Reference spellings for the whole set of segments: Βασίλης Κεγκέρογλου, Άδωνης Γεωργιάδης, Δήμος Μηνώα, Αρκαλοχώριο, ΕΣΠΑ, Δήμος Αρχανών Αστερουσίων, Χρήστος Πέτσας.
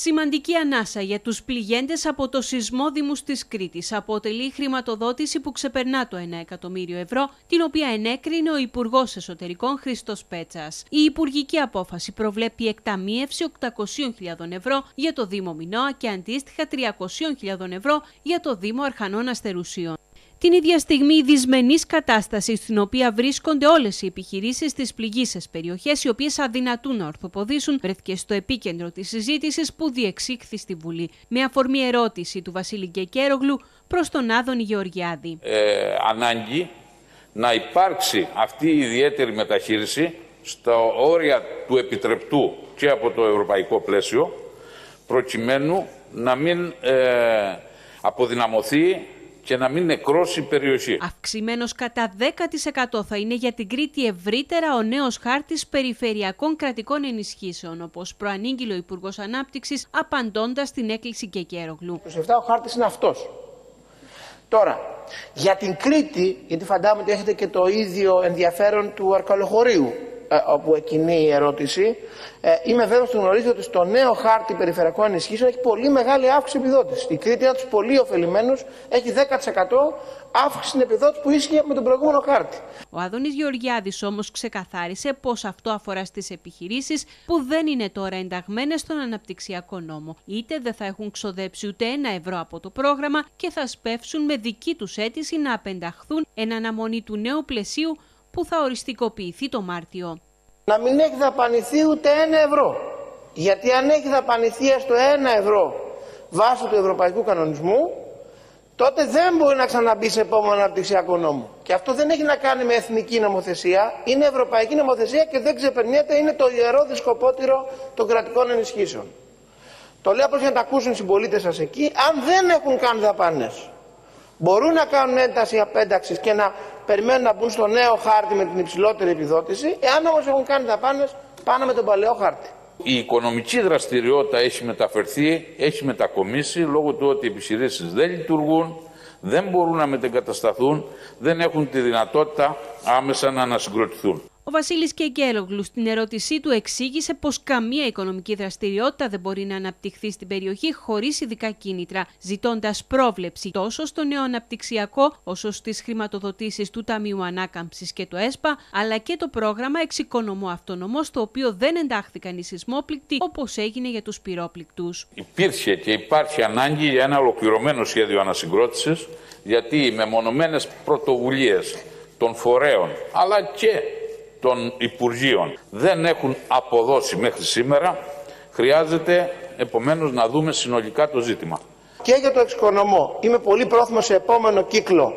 Σημαντική ανάσα για τους πληγέντες από το σεισμό Δήμους της Κρήτης αποτελεί η χρηματοδότηση που ξεπερνά το 1 εκατομμύριο ευρώ, την οποία ενέκρινε ο Υπουργός Εσωτερικών Χρήστος Πέτσας. Η υπουργική απόφαση προβλέπει εκταμείευση 800.000 ευρώ για το Δήμο Μηνώα και αντίστοιχα 300.000 ευρώ για το Δήμο Αρχανών Αστερουσίων. Την ίδια στιγμή, η δυσμενής κατάσταση στην οποία βρίσκονται όλες οι επιχειρήσεις στις πληγείσες περιοχές, οι οποίες αδυνατούν να ορθοποδήσουν, βρέθηκε στο επίκεντρο της συζήτησης που διεξήχθη στη Βουλή, με αφορμή ερώτηση του Βασίλη Κεγκέρογλου προς τον Άδωνη Γεωργιάδη. Ανάγκη να υπάρξει αυτή η ιδιαίτερη μεταχείριση στα όρια του επιτρεπτού και από το ευρωπαϊκό πλαίσιο, προκειμένου να μην αποδυναμωθεί και να μην νεκρώσει η περιοχή. Αυξημένος κατά 10% θα είναι για την Κρήτη ευρύτερα ο νέος χάρτης περιφερειακών κρατικών ενισχύσεων, όπως προανήγγειλε ο Υπουργός Ανάπτυξης, απαντώντας στην έκκληση Κεγκέρογλου. 27 ο χάρτης είναι αυτός. Τώρα, για την Κρήτη, γιατί φαντάμε ότι έχετε και το ίδιο ενδιαφέρον του Αρκαλοχωρίου, όπου εκείνη η ερώτηση, είμαι βέβαιος ότι γνωρίζετε ότι στο νέο χάρτη περιφερειακών ενισχύσεων έχει πολύ μεγάλη αύξηση επιδότηση. Η Κρήτη, από τους πολύ ωφελημένους, έχει 10% αύξηση στην επιδότηση που ίσχυε με τον προηγούμενο χάρτη. Ο Άδωνης Γεωργιάδης όμως ξεκαθάρισε πως αυτό αφορά στις επιχειρήσεις που δεν είναι τώρα ενταγμένες στον αναπτυξιακό νόμο. Είτε δεν θα έχουν ξοδέψει ούτε ένα ευρώ από το πρόγραμμα και θα σπεύσουν με δική τους αίτηση να απενταχθούν εν αναμονή του νέου πλαισίου που θα οριστικοποιηθεί το Μάρτιο. Να μην έχει δαπανηθεί ούτε ένα ευρώ. Γιατί αν έχει δαπανηθεί έστω ένα ευρώ βάσει του ευρωπαϊκού κανονισμού, τότε δεν μπορεί να ξαναμπεί σε επόμενο αναπτυξιακό νόμο. Και αυτό δεν έχει να κάνει με εθνική νομοθεσία, είναι ευρωπαϊκή νομοθεσία και δεν ξεπερνιέται, είναι το ιερό δισκοπότηρο των κρατικών ενισχύσεων. Το λέω απλώς για να τα ακούσουν οι συμπολίτες σας εκεί, αν δεν έχουν κάνει δαπάνες. Μπορούν να κάνουν ένταση απένταξης και να περιμένουν να μπουν στο νέο χάρτη με την υψηλότερη επιδότηση, εάν όμως έχουν κάνει δαπάνες πάνω με τον παλαιό χάρτη. Η οικονομική δραστηριότητα έχει μεταφερθεί, έχει μετακομίσει λόγω του ότι οι επιχειρήσεις δεν λειτουργούν, δεν μπορούν να μετεγκατασταθούν, δεν έχουν τη δυνατότητα άμεσα να ανασυγκροτηθούν. Ο Βασίλης Κεγκέρογλου στην ερώτησή του εξήγησε πως καμία οικονομική δραστηριότητα δεν μπορεί να αναπτυχθεί στην περιοχή χωρίς ειδικά κίνητρα, ζητώντας πρόβλεψη τόσο στο νέο αναπτυξιακό όσο στις χρηματοδοτήσεις του Ταμείου Ανάκαμψης και το ΕΣΠΑ, αλλά και το πρόγραμμα Εξοικονομώ Αυτόνομο, στο οποίο δεν εντάχθηκαν οι σεισμόπληκτοι όπως έγινε για τους πυρόπληκτους. Υπήρχε και υπάρχει ανάγκη για ένα ολοκληρωμένο σχέδιο ανασυγκρότησης, γιατί οι μεμονωμένες πρωτοβουλίες των φορέων αλλά και των Υπουργείων δεν έχουν αποδώσει μέχρι σήμερα, χρειάζεται επομένως να δούμε συνολικά το ζήτημα. Και για το εξοικονομώ είμαι πολύ πρόθυμος σε επόμενο κύκλο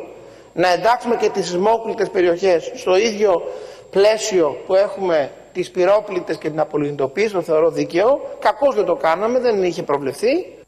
να εντάξουμε και τις σεισμόπληκτες περιοχές στο ίδιο πλαίσιο που έχουμε τις πυρόπληκτες και την απολιγνητοποίηση, το θεωρώ δίκαιο. Κακώς δεν το κάναμε, δεν είχε προβλεφθεί.